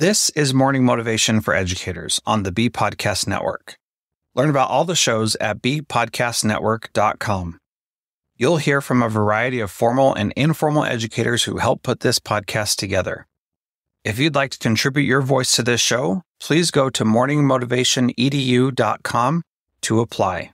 This is Morning Motivation for Educators on the Bee Podcast Network. Learn about all the shows at beepodcastnetwork.com. You'll hear from a variety of formal and informal educators who help put this podcast together. If you'd like to contribute your voice to this show, please go to morningmotivationedu.com to apply.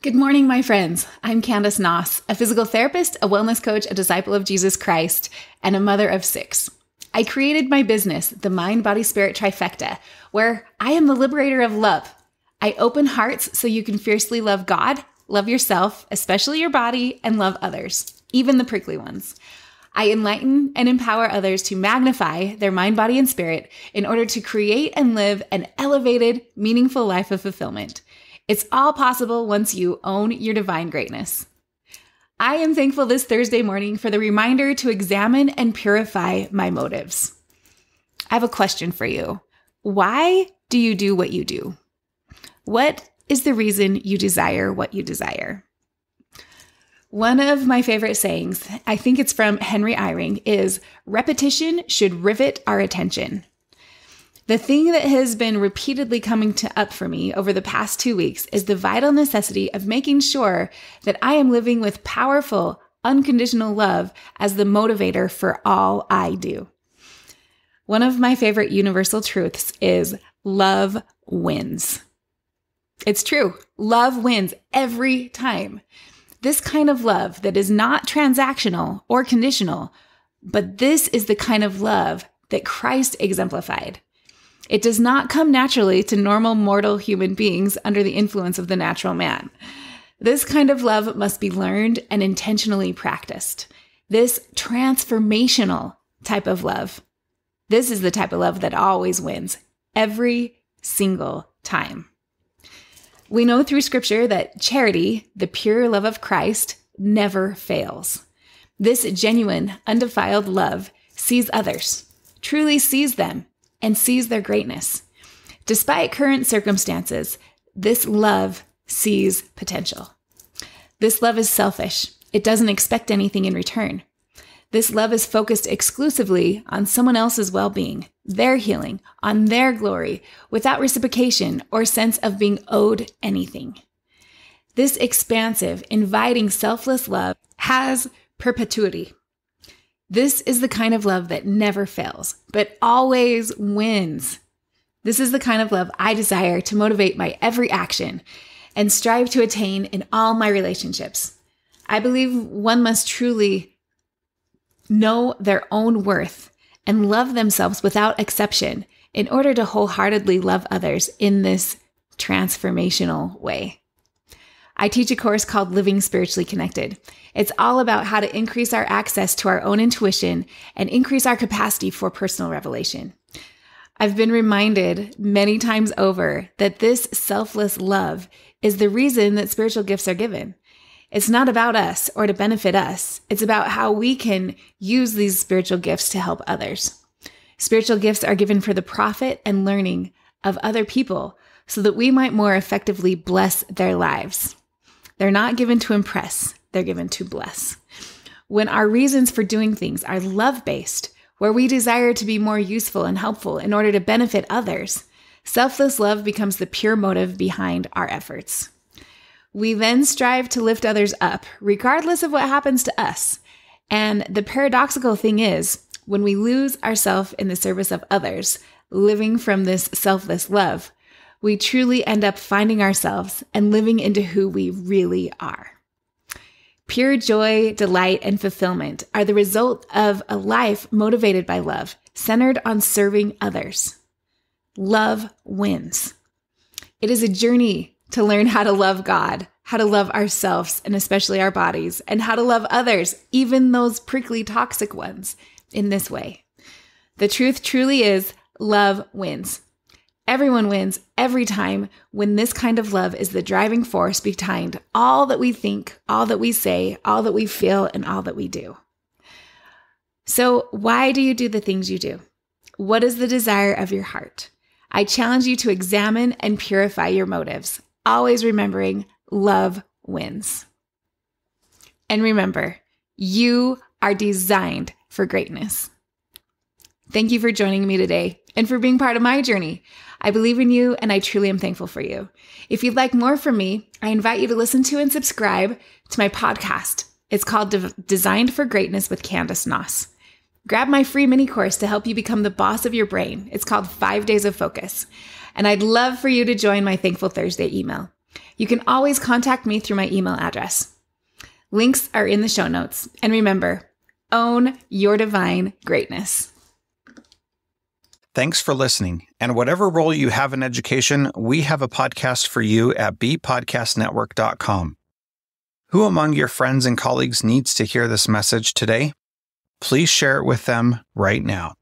Good morning, my friends. I'm Candice Noss, a physical therapist, a wellness coach, a disciple of Jesus Christ, and a mother of 6. I created my business, the Mind, Body, Spirit Trifecta, where I am the liberator of love. I open hearts so you can fiercely love God, love yourself, especially your body, and love others, even the prickly ones. I enlighten and empower others to magnify their mind, body, and spirit in order to create and live an elevated, meaningful life of fulfillment. It's all possible once you own your divine greatness. I am thankful this Thursday morning for the reminder to examine and purify my motives. I have a question for you. Why do you do what you do? What is the reason you desire what you desire? One of my favorite sayings, I think it's from Henry Eyring, is repetition should rivet our attention. The thing that has been repeatedly coming up for me over the past 2 weeks is the vital necessity of making sure that I am living with powerful, unconditional love as the motivator for all I do. One of my favorite universal truths is love wins. It's true. Love wins every time. This kind of love that is not transactional or conditional, but this is the kind of love that Christ exemplified. It does not come naturally to normal mortal human beings under the influence of the natural man. This kind of love must be learned and intentionally practiced. This transformational type of love. This is the type of love that always wins every single time. We know through scripture that charity, the pure love of Christ, never fails. This genuine, undefiled love sees others, truly sees them, and sees their greatness. Despite current circumstances, this love sees potential. This love is selfish. It doesn't expect anything in return. This love is focused exclusively on someone else's well-being, their healing, on their glory, without reciprocation or sense of being owed anything. This expansive, inviting, selfless love has perpetuity. This is the kind of love that never fails, but always wins. This is the kind of love I desire to motivate my every action and strive to attain in all my relationships. I believe one must truly know their own worth and love themselves without exception in order to wholeheartedly love others in this transformational way. I teach a course called Living Spiritually Connected. It's all about how to increase our access to our own intuition and increase our capacity for personal revelation. I've been reminded many times over that this selfless love is the reason that spiritual gifts are given. It's not about us or to benefit us. It's about how we can use these spiritual gifts to help others. Spiritual gifts are given for the profit and learning of other people so that we might more effectively bless their lives. They're not given to impress, they're given to bless. When our reasons for doing things are love-based, where we desire to be more useful and helpful in order to benefit others, selfless love becomes the pure motive behind our efforts. We then strive to lift others up, regardless of what happens to us. And the paradoxical thing is, when we lose ourselves in the service of others, living from this selfless love, we truly end up finding ourselves and living into who we really are. Pure joy, delight, and fulfillment are the result of a life motivated by love, centered on serving others. Love wins. It is a journey to learn how to love God, how to love ourselves, and especially our bodies, and how to love others, even those prickly, toxic ones, in this way. The truth truly is love wins. Everyone wins every time when this kind of love is the driving force behind all that we think, all that we say, all that we feel, and all that we do. So why do you do the things you do? What is the desire of your heart? I challenge you to examine and purify your motives, always remembering love wins. And remember, you are designed for greatness. Thank you for joining me today and for being part of my journey. I believe in you, and I truly am thankful for you. If you'd like more from me, I invite you to listen to and subscribe to my podcast. It's called Designed for Greatness with Candice Noss. Grab my free mini course to help you become the boss of your brain. It's called 5 Days of Focus. And I'd love for you to join my Thankful Thursday email. You can always contact me through my email address. Links are in the show notes. And remember, own your divine greatness. Thanks for listening. And whatever role you have in education, we have a podcast for you at beepodcastnetwork.com. Who among your friends and colleagues needs to hear this message today? Please share it with them right now.